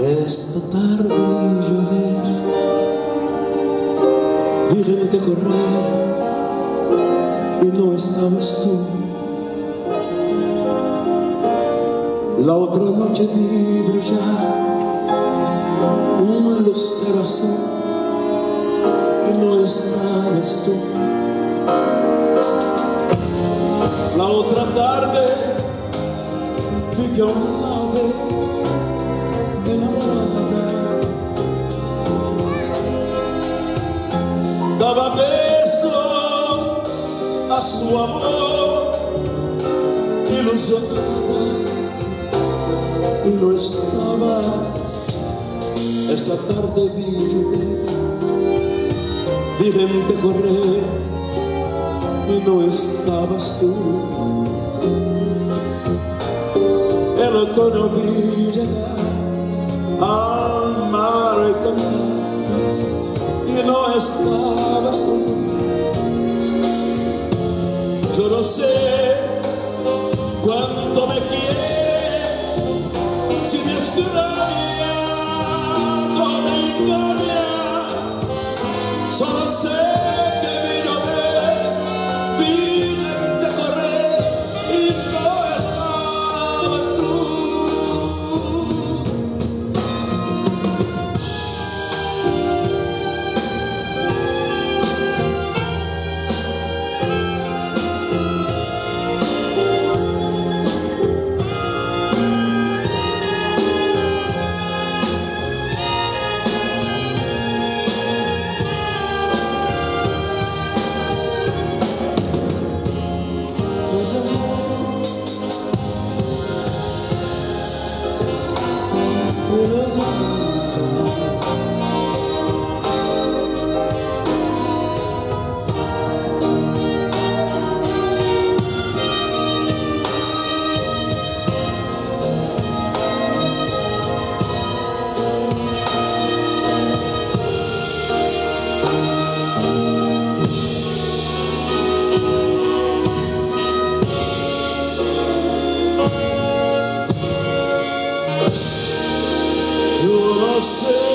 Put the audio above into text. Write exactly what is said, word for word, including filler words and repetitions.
esta tarde y llover. Vi gente correr y no estabas tú. La otra noche vi brillar un lucero azul y no estabas tú. La otra tarde vi que un ave daba besos a su amor ilusionada y no estabas. Esta tarde vi llover, vi gente correr y no estabas tú. El otoño vi llegar al mar y cantar y no estabas. Yo no sé cuánto me quieres, si me extrañas o me engañas. Solo sé que vino a ver, vine a correr y no estabas tú. Você